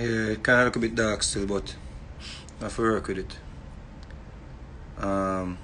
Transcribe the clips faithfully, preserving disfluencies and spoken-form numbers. Yeah, it kind of look a bit dark still, but I have to work with it. Um,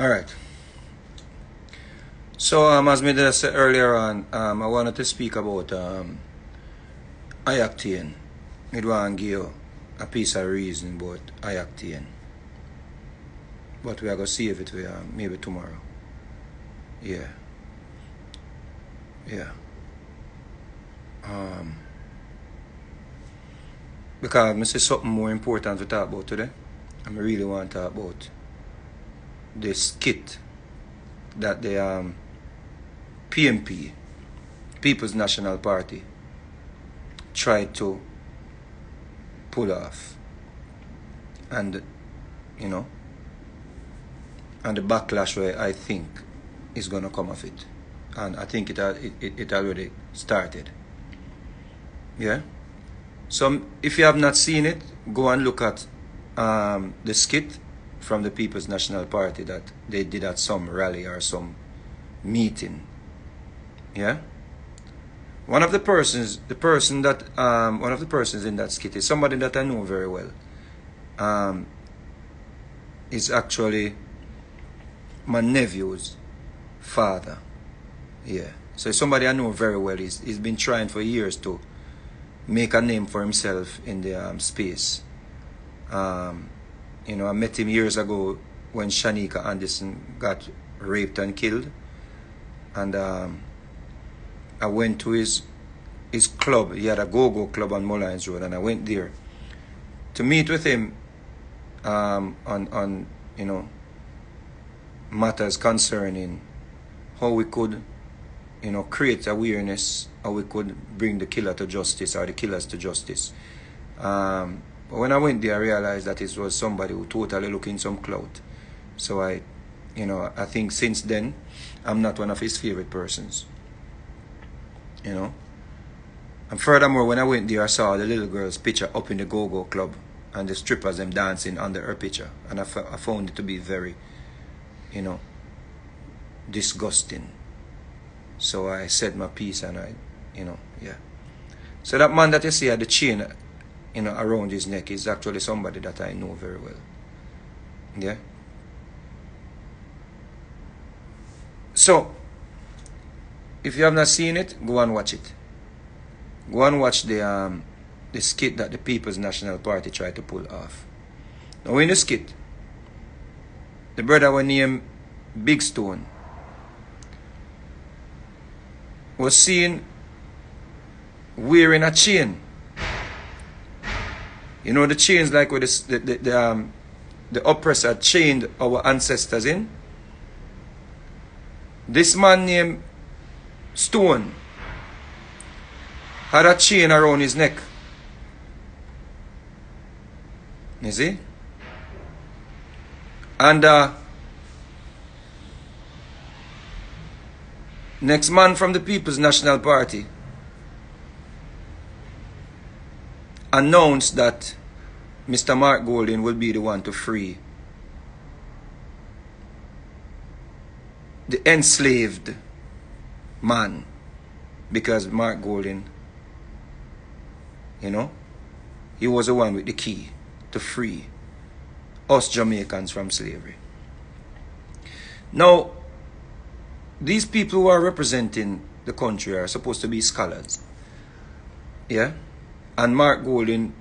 Alright, so um, as I said earlier on, um, I wanted to speak about um, Ayactien. I want to give you a piece of reason about Ayactien, but we are going to save it for uh, maybe tomorrow. Yeah, yeah. Um, because I see something more important to talk about today, and I really want to talk about the skit that the um, P N P, People's National Party, tried to pull off, and you know, and the backlash where I think is gonna come of it, and I think it it it already started. Yeah. So if you have not seen it, go and look at um, the skit from the People's National Party that they did at some rally or some meeting. Yeah. One of the persons, the person that um, one of the persons in that skit is somebody that I know very well. Um, is actually my nephew's father. Yeah. So somebody I know very well. He's, he's been trying for years to make a name for himself in the um, space. Um, You know, I met him years ago when Shanika Anderson got raped and killed, and um, I went to his his club. He had a go-go club on Mullins Road, and I went there to meet with him um, on on you know matters concerning how we could you know create awareness, how we could bring the killer to justice or the killers to justice. Um, When I went there, I realized that it was somebody who totally looking some clout. So I, you know, I think since then, I'm not one of his favorite persons. You know? And furthermore, when I went there, I saw the little girl's picture up in the go-go club and the strippers them dancing under her picture. And I, I found it to be very, you know, disgusting. So I said my piece and I, you know, yeah. So that man that you see at the chain, you know, around his neck is actually somebody that I know very well. Yeah. So, if you have not seen it, go and watch it. Go and watch the um, the skit that the People's National Party tried to pull off. Now, in the skit, the brother was named Big Stone, was seen wearing a chain. You know, the chains like where the, the, the, the, um, the oppressor chained our ancestors in. This man named Stone had a chain around his neck. You see? And uh, next man from the People's National Party announced that Mister Mark Golding will be the one to free the enslaved man, because Mark Golding, you know, he was the one with the key to free us Jamaicans from slavery. Now, these people who are representing the country are supposed to be scholars. Yeah? And Mark Golding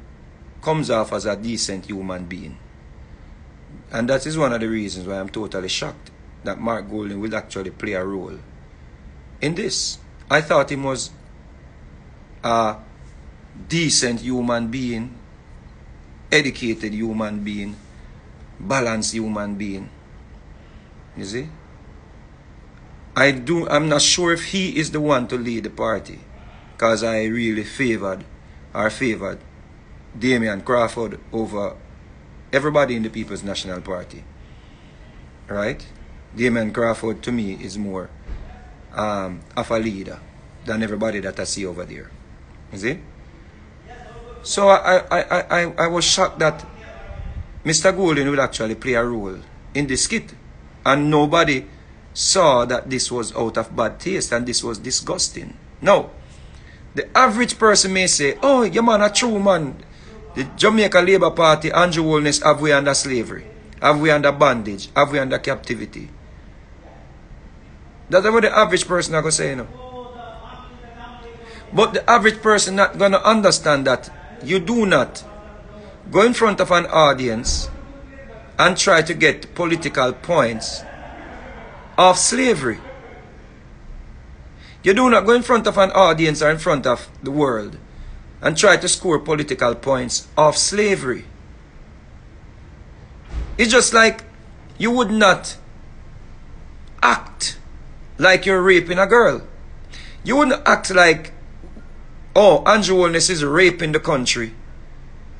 comes off as a decent human being. And that is one of the reasons why I'm totally shocked that Mark Golding will actually play a role in this. I thought he was a decent human being, educated human being, balanced human being. You see? I do, I'm not sure if he is the one to lead the party. because I really favoured or favoured Damion Crawford over everybody in the People's National Party. Right? Damion Crawford to me is more um, of a leader than everybody that I see over there. You see? So I, I, I, I, I was shocked that Mister Golding would actually play a role in the skit. And nobody saw that this was out of bad taste and this was disgusting. Now, the average person may say, oh, your man a true man. The Jamaica Labour Party, Andrew Holness, have we under slavery? Have we under bondage? Have we under captivity? That's what the average person are going to say, you know. But the average person not going to understand that you do not go in front of an audience and try to get political points of slavery. You do not go in front of an audience or in front of the world and try to score political points of slavery. It's just like you would not act like you're raping a girl. You wouldn't act like, oh, Andrew Holness is raping the country,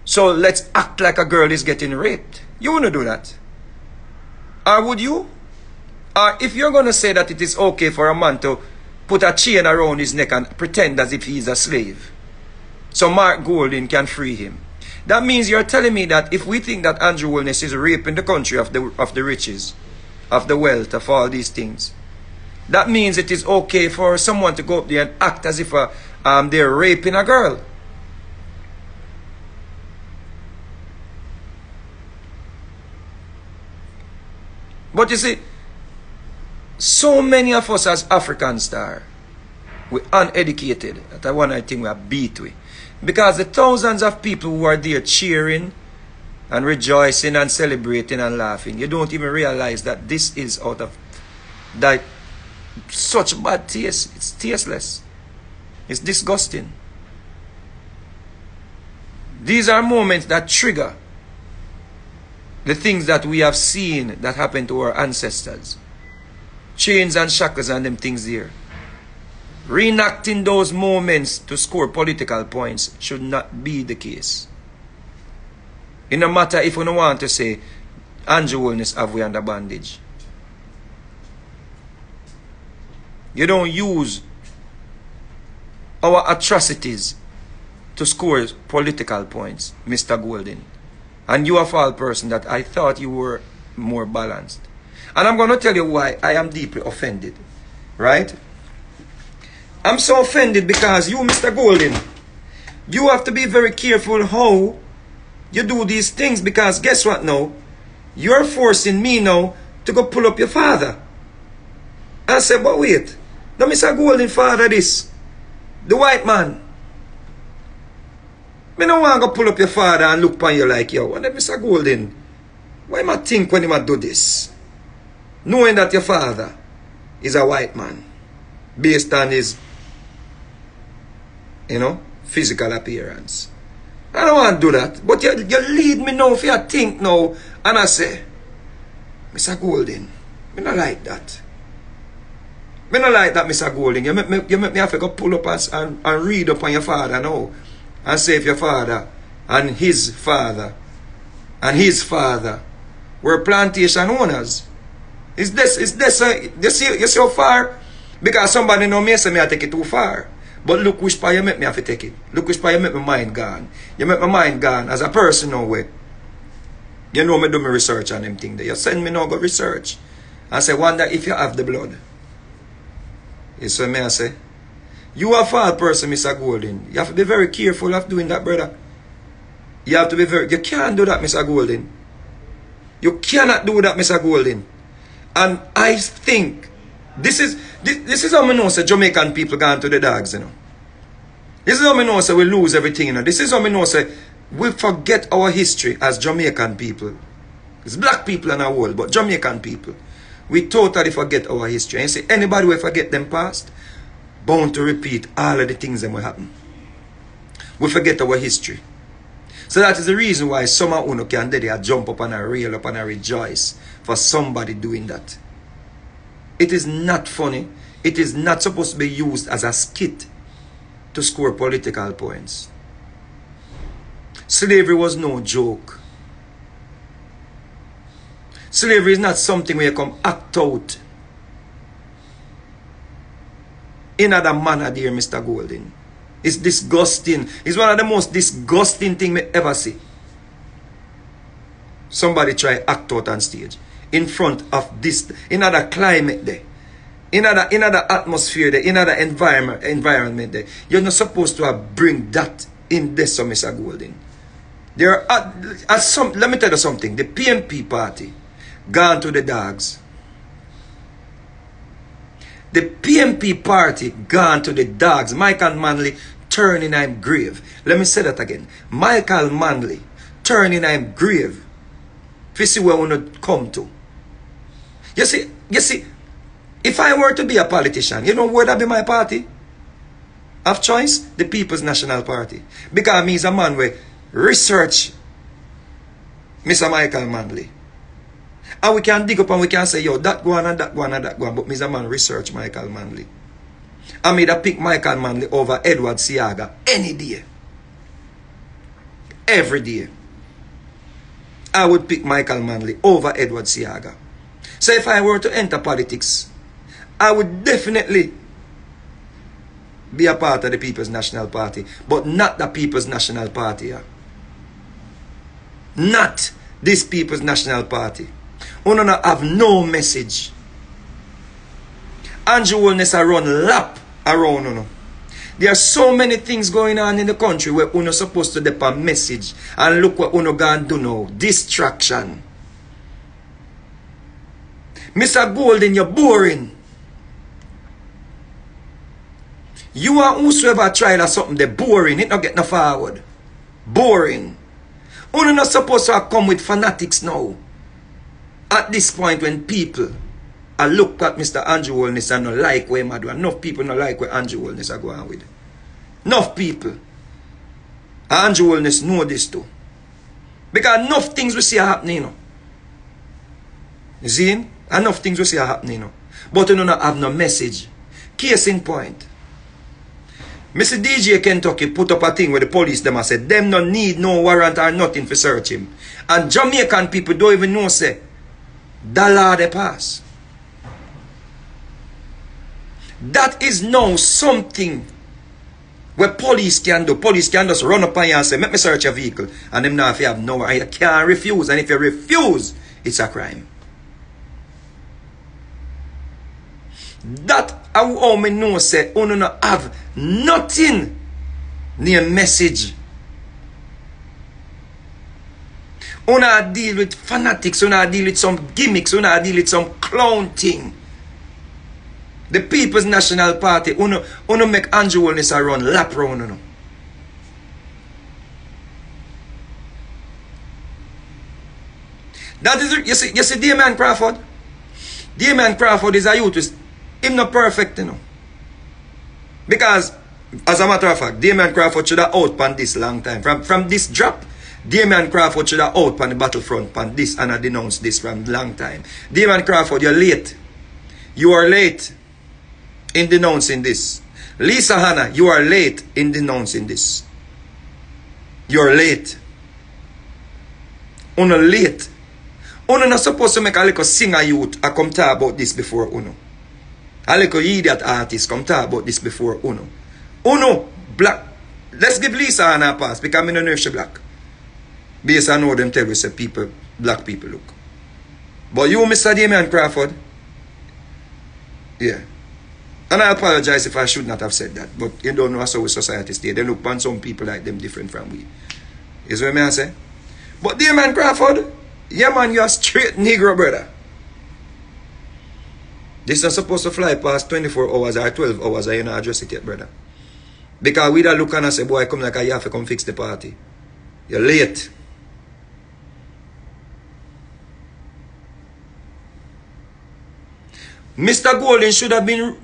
so let's act like a girl is getting raped. You wouldn't do that. Or would you? Or if you're going to say that it is okay for a man to put a chain around his neck and pretend as if he's a slave, so Mark Golding can free him. That means you're telling me that if we think that Andrew Holness is raping the country of the, of the riches, of the wealth, of all these things, that means it is okay for someone to go up there and act as if a, um, they're raping a girl. But you see, so many of us as Africans are, we're uneducated. That's one I think we are beat with. Because the thousands of people who are there cheering and rejoicing and celebrating and laughing, you don't even realize that this is out of that such bad taste. It's tasteless. It's disgusting. These are moments that trigger the things that we have seen that happened to our ancestors. Chains and shackles and them things there. Reenacting those moments to score political points should not be the case. It no matter if you don't want to say, Andrew Holness have we under bondage. You don't use our atrocities to score political points, Mister Golding. And you are a foul person that I thought you were more balanced. And I'm going to tell you why I am deeply offended. Right? I'm so offended because you, Mister Golding, you have to be very careful how you do these things, because guess what now? You're forcing me now to go pull up your father. I said, but wait, now Mister Golding father this, the white man. Me no want to pull up your father and look upon you like, yo, and then Mister Golding, why am I think when he might do this? Knowing that your father is a white man based on his, you know, physical appearance. I don't want to do that. But you, you lead me now if you think now. And I say, Mister Golding, I don't like that. I don't like that, Mister Golding. You make me, you make me have to go pull up and, and, and read up on your father now. And say if your father and his father and his father were plantation owners. Is this, is this, uh, you see, you see how far? Because somebody know me, say me I take it too far. But look which part you make me have to take it. Look which part you make my mind gone. You make my mind gone as a person now way. You know me do my research on them thing there. You send me now go research. And say, wonder if you have the blood. You see me I say? You are a foul person, Mister Golding. You have to be very careful of doing that, brother. You have to be very... You can't do that, Mister Golding. You cannot do that, Mister Golding. And I think... This is this, this is how we know say Jamaican people gone to the dogs, you know. This is how we know say we lose everything, you know. This is how we know say we forget our history as Jamaican people. It's black people in our world, but Jamaican people. We totally forget our history. And you see, anybody will forget them past, bound to repeat all of the things that will happen. We forget our history. So that is the reason why some of us can they jump up and I rail up and I rejoice for somebody doing that. It is not funny. It is not supposed to be used as a skit. to score political points. Slavery was no joke. Slavery is not something where you come act out in other manner, dear Mister Golding. It's disgusting. It's one of the most disgusting things I ever see. Somebody try act out on stage in front of this, in other climate there, in other, in other atmosphere there, in other environment, environment there. You're not supposed to have bring that in this, so Mister Golding. There are, are some, let me tell you something, the P M P party gone to the dogs. The P M P party gone to the dogs. Michael Manley turned in his grave. Let me say that again. Michael Manley turned in his grave. If you see where we not come to. You see, you see, if I were to be a politician, you know where that be my party? Of choice, the People's National Party. Because me is a man where research Mister Michael Manley. And we can dig up and we can say, yo, that go on and that go on and that go on. But me is a man research Michael Manley. I made a pick Michael Manley over Edward Seaga any day. Every day. I would pick Michael Manley over Edward Seaga. So if I were to enter politics, I would definitely be a part of the People's National Party, but not the People's National Party. Not this People's National Party. We don't have no message. Andrew Holness a run lap around uno. There are so many things going on in the country where uno supposed to depend on message. And look what uno gonna do now. Distraction. Mister Golding, you're boring. You and whosoever tried or something, they're boring. It not get no forward. Boring. Uno not supposed to come with fanatics now. At this point when people I look at Mister Andrew Holness and not like where he do. Enough people not like where Andrew Holness are going with. Enough people. Andrew Holness know this too. Because enough things we see are happening. You know. You see? Enough things we see are happening. You know. But you don't have no message. Case in point. Mister D J Kentucky put up a thing where the police them said, them no need no warrant or nothing for search him. And Jamaican people don't even know say, dollar they pass. That is now something where police can do. Police can just run up on you and say, make me search your vehicle. And them now if you have no, and you can't refuse. And if you refuse, it's a crime. That how me know say, oh no, no, have nothing near message. Oh no, I deal with fanatics. Oh no, I deal with some gimmicks. Oh no, I deal with some clown thing. The People's National Party, uno, uno make Andrew Holness a run lap round uno. That is, you see, you see Damion Crawford? Damion Crawford is a youth, him not perfect, you know. Because, as a matter of fact, Damion Crawford should have outpanned this long time. From, from this drop, Damion Crawford should have outpanned the battlefront, pan this, and I denounced this from long time. Damion Crawford, you're late. You are late in denouncing this. Lisa Hanna, you are late in denouncing this. You're late. Uno late. Uno not supposed to make a little singer youth a come talk about this before uno. A little idiot artist come talk about this before uno. Uno, black. Let's give Lisa Hanna a pass because I don't know if she's black. Based on how them tell us that people, black people look. But you, Mister Damion Crawford, yeah. And I apologize if I should not have said that. But you don't know how so society stay. They look upon some people like them different from we. Is what I say? But Damion Crawford, yeah man, you're a straight Negro brother. This is not supposed to fly past twenty-four hours or twelve hours and you not address it yet, brother. Because we that look and I say, boy, come like I have to come fix the party. You're late. Mister Golding should have been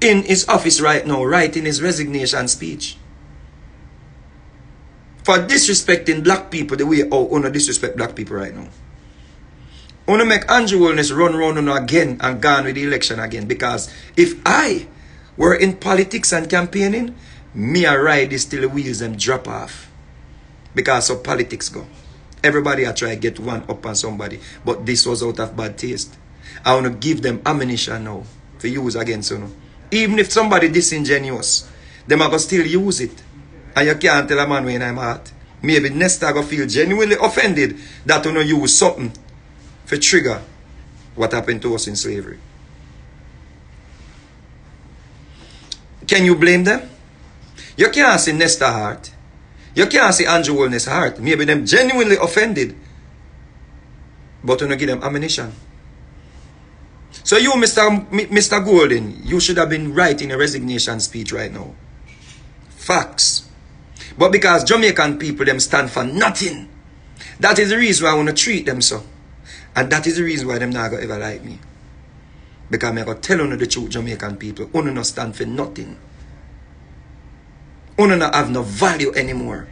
in his office right now, writing his resignation speech. For disrespecting black people the way oh, uno disrespect black people right now. Uno make Andrew Holness run round uno again and gone with the election again. Because if I were in politics and campaigning, me a ride this till the wheels them drop off. Because of politics go. Everybody I try to get one up on somebody. But this was out of bad taste. I want to give them ammunition now. To use against you know. Even if somebody disingenuous, them I go still use it. And you can't tell a man when I'm hurt. Maybe next time I go feel genuinely offended that you know use something for trigger what happened to us in slavery. Can you blame them? You can't see Nesta heart. You can't see Andrew Holness heart. Maybe them genuinely offended. But you don't give them ammunition. So you, Mister M Mister Golding, you should have been writing a resignation speech right now. Facts. But because Jamaican people, them stand for nothing. That is the reason why I want to treat them so. And that is the reason why them not gonna ever like me. Because I'm going to tell you the truth, Jamaican people. You don't stand for nothing. You don't have no value anymore.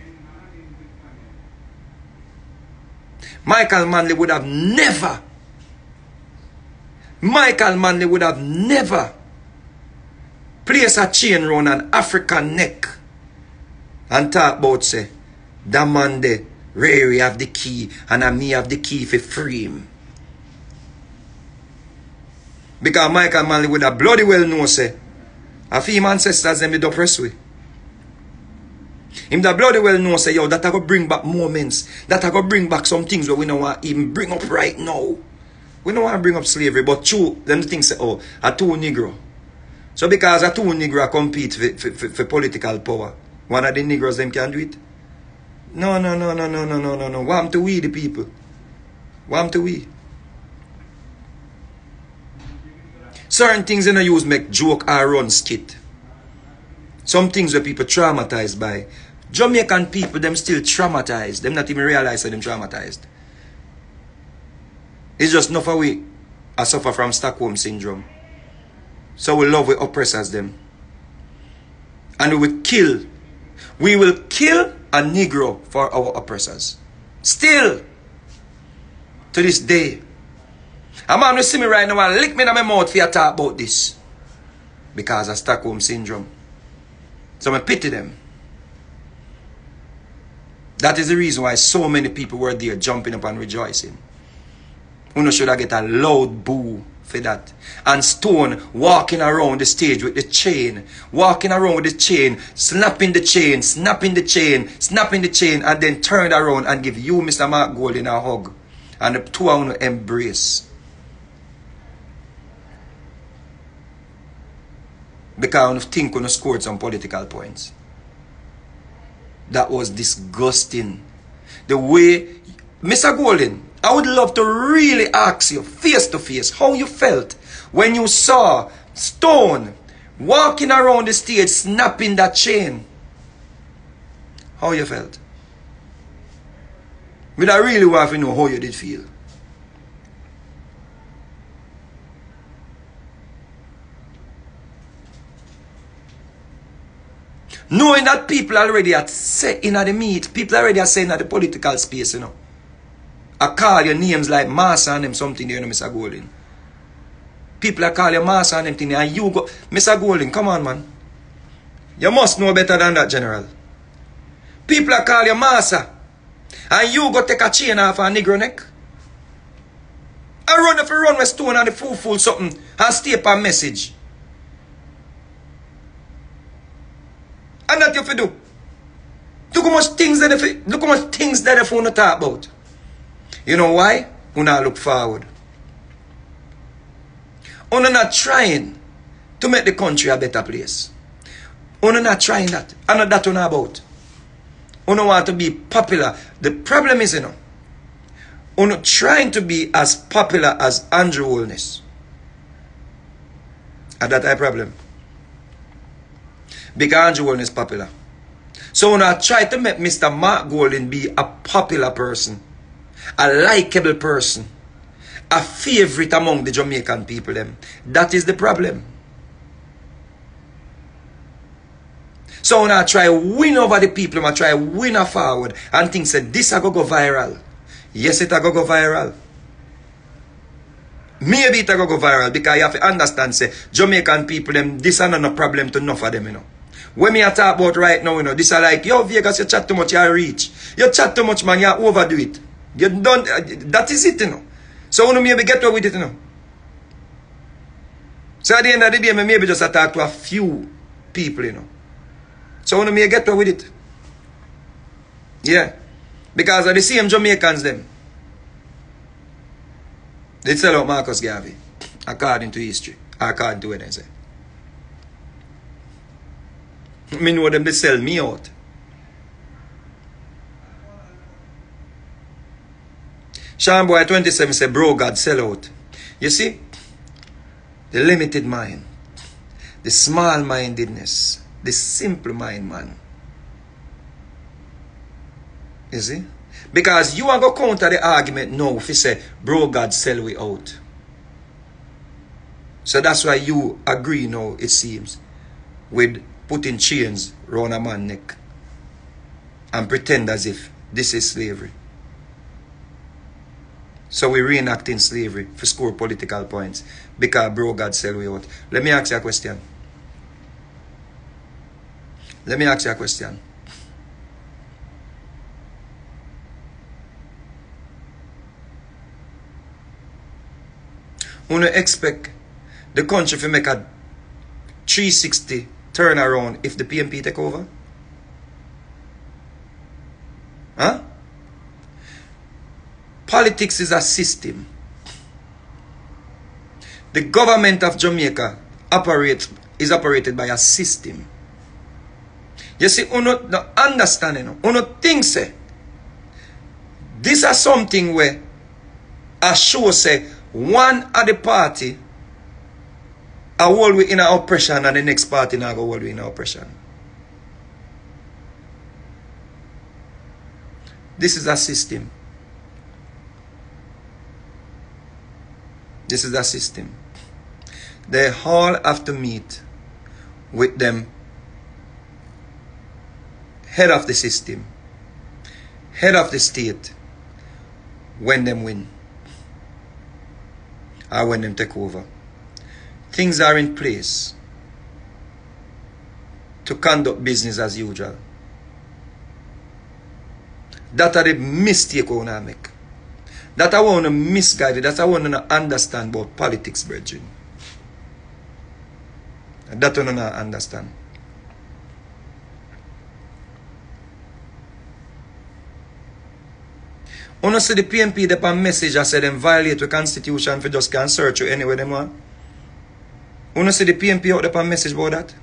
Michael Manley would have never. Michael Manley would have never placed a chain around an African neck and talk about, say, Damande, Rary have the key and I me have the key for freedom. Because Michael Manley would have bloody well known, say, a few ancestors them would oppress we. Him that bloody well known, say, yo, that I go bring back moments, that I go bring back some things where we don't want to even bring up right now. We don't want to bring up slavery, but true, them things say, oh, a two Negro. So because a two Negro compete for, for, for political power, one of the Negroes them can do it? No, no, no, no, no, no, no, no, no. Wham to we, the people. Wham to we. Certain things they don't use make joke or run skit. Some things where people traumatized by. Jamaican people, them still traumatized. Them not even realize that them traumatized. It's just enough of we I suffer from Stockholm Syndrome. So we love we oppressors them. And we will kill. We will kill a Negro for our oppressors. Still. To this day. A man will see me right now and lick me in my mouth for you talk about this. Because of Stockholm Syndrome. So I pity them. That is the reason why so many people were there jumping up and rejoicing. Uno should have get a loud boo for that. And Stone walking around the stage with the chain. Walking around with the chain. Snapping the chain. Snapping the chain. Snapping the chain. And then turn around and give you, Mister Mark Golding, a hug. And the two of them embrace. Because I think I scored some political points. That was disgusting. The way... Mister Golding, I would love to really ask you face to face how you felt when you saw Stone walking around the stage snapping that chain. How you felt? But I really want to know how you did feel. Knowing that people already are saying at the meet, people already are saying at the political space, you know. I call your names like Massa and them something, you know, Mister Golding. People are calling you Massa and them thing, and you go, Mister Golding, come on, man. You must know better than that, General. People are calling you Massa, and you go take a chain off a Negro neck. I run if you run with Stone and the fool fool something, and staple a message. And that you have to do. Look how much things that you, look how much things that you want to talk about. You know why? We not look forward. We not trying to make the country a better place. We not trying that. I know that we not about. We don't want to be popular. The problem is, you know, we're not trying to be as popular as Andrew Holness. And that's a problem. Because Andrew Holness is popular. So when I try to make Mister Mark Golding be a popular person, a likable person, a favorite among the Jamaican people, them, that is the problem. So when I try to win over the people, I try to win her forward and think that this is going to go viral. Yes, it is going to go viral. Maybe it is going to go viral because you have to understand, say, Jamaican people, them, this is not a problem to enough of them, you know. When me I talk about right now, you know, this are like, yo, Vegas, you chat too much, you reach. You chat too much, man, you overdo it. You don't, uh, that is it, you know. So, you know, maybe get away with it, you know. So, at the end of the day, me maybe just talk to a few people, you know. So, you know, me get away with it. Yeah. Because of the same Jamaicans, them. They tell out Marcus Garvey, according to history, according to what they say. Me know them, they sell me out. Shamboy twenty-seven say, bro, God, sell out. You see, the limited mind, the small-mindedness, the simple mind, man. You see? Because you are going to counter the argument now if you say, bro, God, sell we out. So that's why you agree now, it seems, with putting chains round a man's neck and pretend as if this is slavery. So we're reenacting slavery for score political points because bro God sell we out. Let me ask you a question. Let me ask you a question. You expect the country to make a three sixty turn around if the P M P take over? Huh? Politics is a system. The government of Jamaica operates is operated by a system. You see, you don't understand, you don't think, say, this is something where I show, say, one of the party are always in our oppression and the next party now go always in our oppression. This is a system. This is a system. They all have to meet with them head of the system, head of the state, when them win or when them take over. Things are in place to conduct business as usual. That are the mistake we wanna make. That I wanna misguide. That I wanna understand about politics, brethren. That I wanna understand. Honestly, the P M P they put message. I said them violate the constitution for just can search you anywhere they want. You know, see the P M P out there a message about that?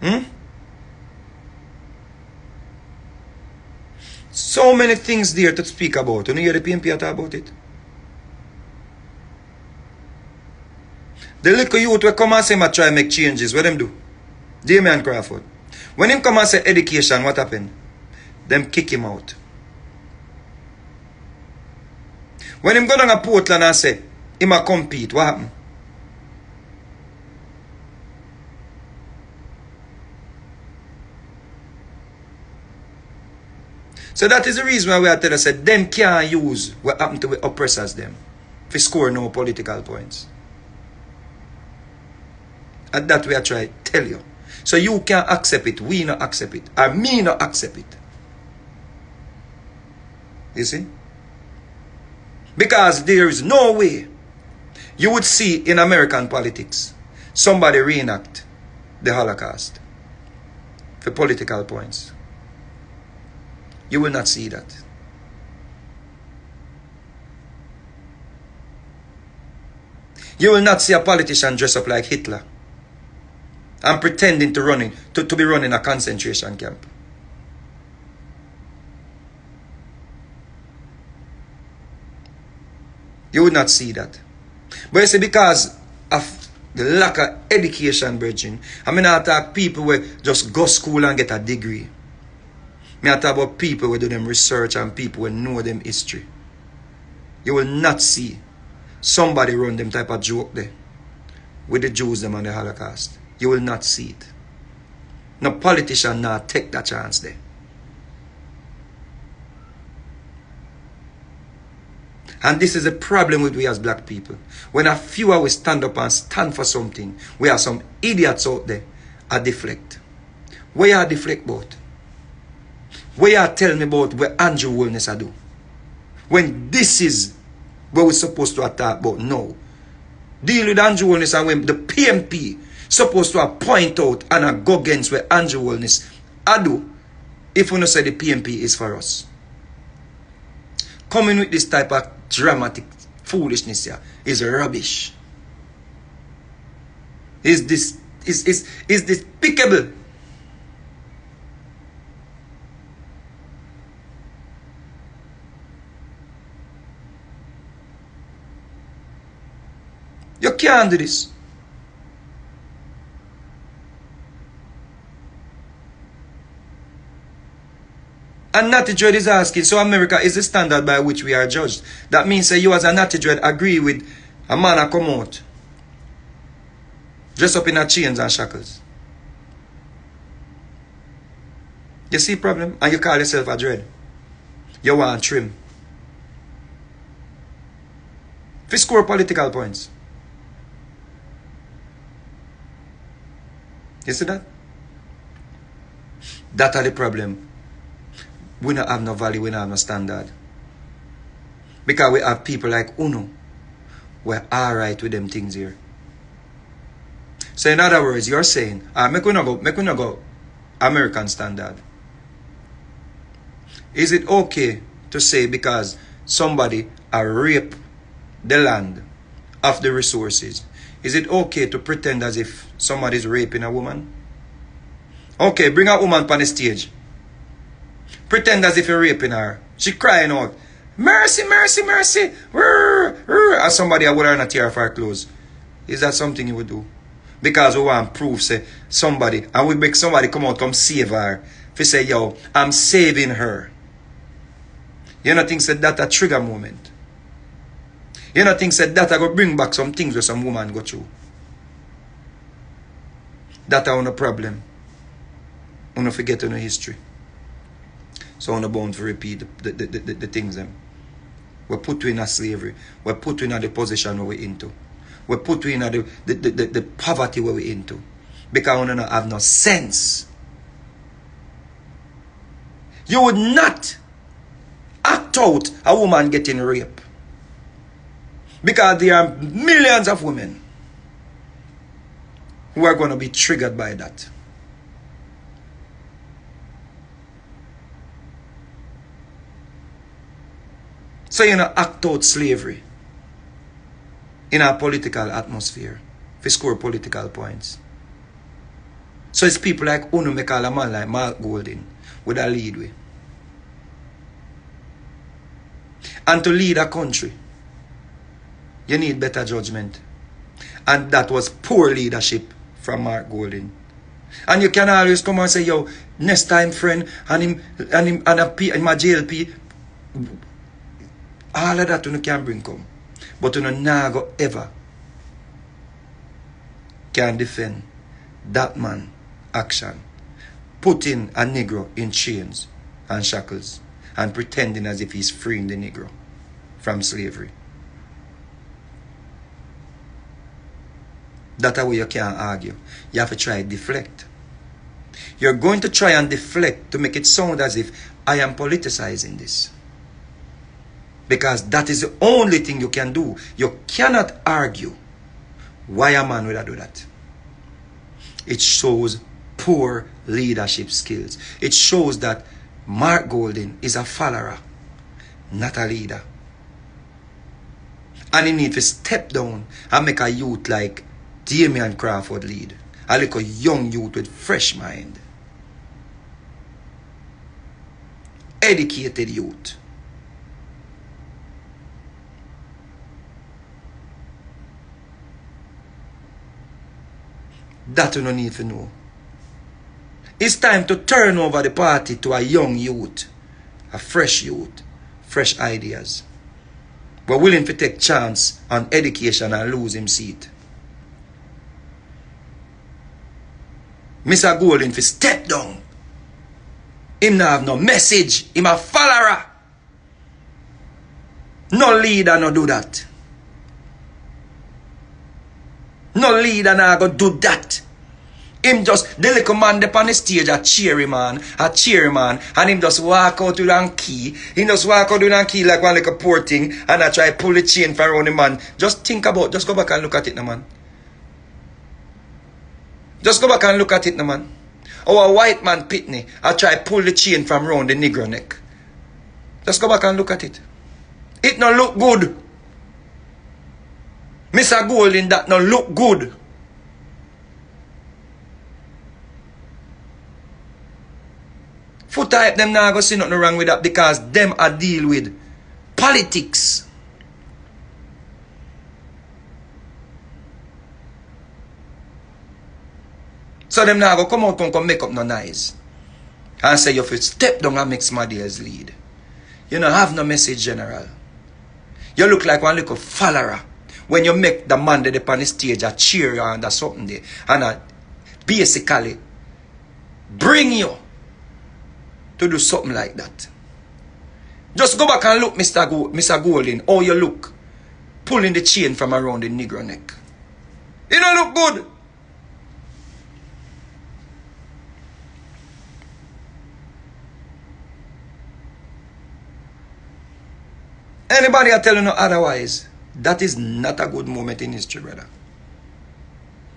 Hmm? So many things there to speak about. You know, you hear the P M P talk about it? The little youth will come and say, I try to make changes. What them do? Damion Crawford. When him come and say education, what happened? Them kick him out. When him go down to Portland and say, him a compete, what happened? So that is the reason why we are telling us that them can't use what happened to the oppressors them to score no political points. And that we are trying to tell you. So you can't accept it, we not accept it, and me not accept it. You see? Because there is no way you would see in American politics somebody reenact the Holocaust for political points. You will not see that. You will not see a politician dress up like Hitler and pretending to, running, to, to be running a concentration camp. You would not see that. But you see, because of the lack of education, brethren, I mean, I talk people who just go to school and get a degree. I talk about people who do them research and people who know them history. You will not see somebody run them type of joke there with the Jews them and the Holocaust. You will not see it. No politician now take that chance there. And this is a problem with we as black people. When a few of us stand up and stand for something, we have some idiots out there that deflect. What you deflect about? What you tell me about what Andrew Holness do? When this is what we're supposed to attack about now. Deal with Andrew Holness, and when the P M P supposed to point out and go against what Andrew Holness do, if we don't say the P M P is for us. Coming with this type of dramatic foolishness here is rubbish. Is this is is is despicable? You can't do this. And Natty Dread is asking, so America is the standard by which we are judged. That means that you as a Natty Dread agree with a man that come out, dressed up in a chains and shackles. You see problem? And you call yourself a dread. You want trim. We score political points. You see that? That are the problem. We don't have no value, we don't have no standard. Because we have people like Uno. We're alright with them things here. So in other words, you're saying, ah, make we not go, make we not go American standard. Is it okay to say because somebody a rape the land of the resources? Is it okay to pretend as if somebody's raping a woman? Okay, bring a woman on the stage. Pretend as if you're raping her. She crying out, mercy, mercy, mercy. As somebody I would have tear off her clothes. Is that something you would do? Because we want proof, say, somebody, and we make somebody come out, come save her. If you say, yo, I'm saving her. You know, things that that's a trigger moment. You know, things that that I go bring back some things where some woman go through. That are on a problem. On a forget on a history. So on a bound to repeat the, the, the, the, the things them. We're put in a slavery. We're put in a the position where we're into. We're put in a the, the, the, the, the poverty where we're into. Because we don't have no sense. You would not act out a woman getting raped. Because there are millions of women who are going to be triggered by that. So you know, act out slavery in our political atmosphere. We score political points. So it's people like Uno make a man like Mark Golding with a lead way. And to lead a country, you need better judgment. And that was poor leadership from Mark Golding. And you can always come and say, yo, next time friend, and him and him and a P and my J L P. All of that you can bring come. But you never ever can defend that man's action. Putting a Negro in chains and shackles and pretending as if he's freeing the Negro from slavery. That's how you can't argue. You have to try and deflect. You're going to try and deflect to make it sound as if I am politicizing this. Because that is the only thing you can do. You cannot argue why a man would do that. It shows poor leadership skills. It shows that Mark Golding is a follower, not a leader. And he needs to step down and make a youth like Damion Crawford lead. I like a young youth with fresh mind. Educated youth. That you don't need to know. It's time to turn over the party to a young youth. A fresh youth. Fresh ideas. We're willing to take chance on education and lose him seat. Mister Golding fi step down. Him not have no message. Him a follower. No leader no do that. No leader no go do that. Him just, the little man up on the stage, a cheery man, a cheery man, and him just walk out with an key. He just walk out with an key like one like a poor thing, and I try pull the chain from around the man. Just think about, just go back and look at it, no man. Just go back and look at it, no man. Our white man Pitney, I try pull the chain from around the Negro neck. Just go back and look at it. It no look good. Mister Golding, that no look good. Foot type them now go see nothing wrong with that, because them are deal with politics. So them now go come out and come make up no noise and say you have to step down and make somebody else lead. You don't have no message, General. You look like one little follower when you make the man that on the stage a cheer and a something there, and a basically bring you to do something like that. Just go back and look, Mister Go Mister Golding, how you look pulling the chain from around the Negro neck. You don't look good. Anybody I tell you no otherwise, that is not a good moment in history, brother.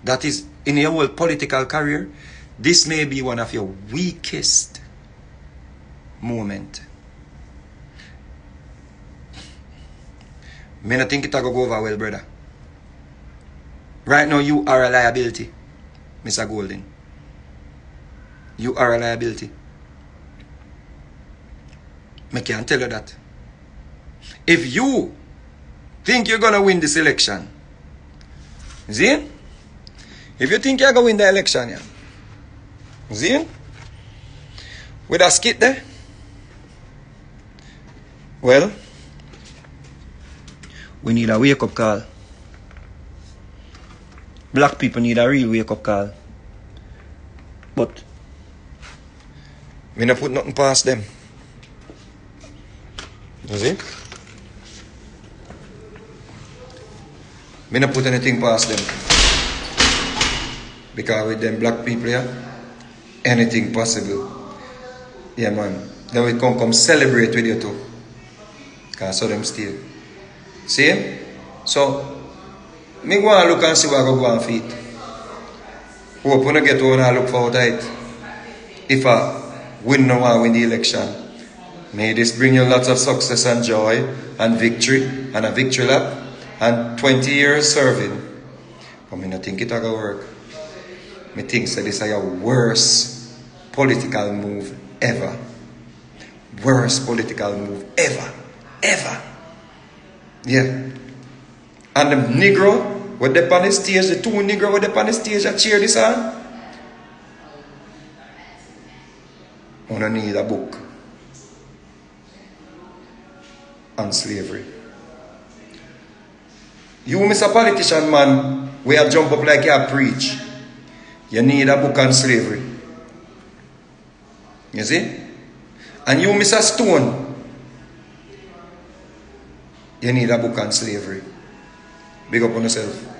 That is, in your whole political career, this may be one of your weakest moment. Me not think it will go over well, brother. Right now, you are a liability, Mister Golding. You are a liability. Me can't tell you that. If you think you're gonna win this election, see? If you think you're gonna win the election, yeah, see? With a skit there. Well, we need a wake-up call. Black people need a real wake-up call. But we don't put nothing past them. You see? We don't put anything past them. Because with them black people here, anything possible. Yeah, man. Then we can come celebrate with you too. Because I saw them still. See? So, me go and look and see what I go and feed. Hope when I get one I look for it. If I win no one win the election, may this bring you lots of success and joy and victory and a victory lap and twenty years serving. But me not think it will work. Me think so this is your worst political move ever. Worst political move ever. Ever. Yeah. And the Negro with the on the stage, the two Negro with the on the stage that cheer this on. We don't need a book on slavery. You, Mister Politician man, we are jump up like you are preach. You need a book on slavery. You see? And you, Mister Stone, you need a book on slavery. Big up on yourself.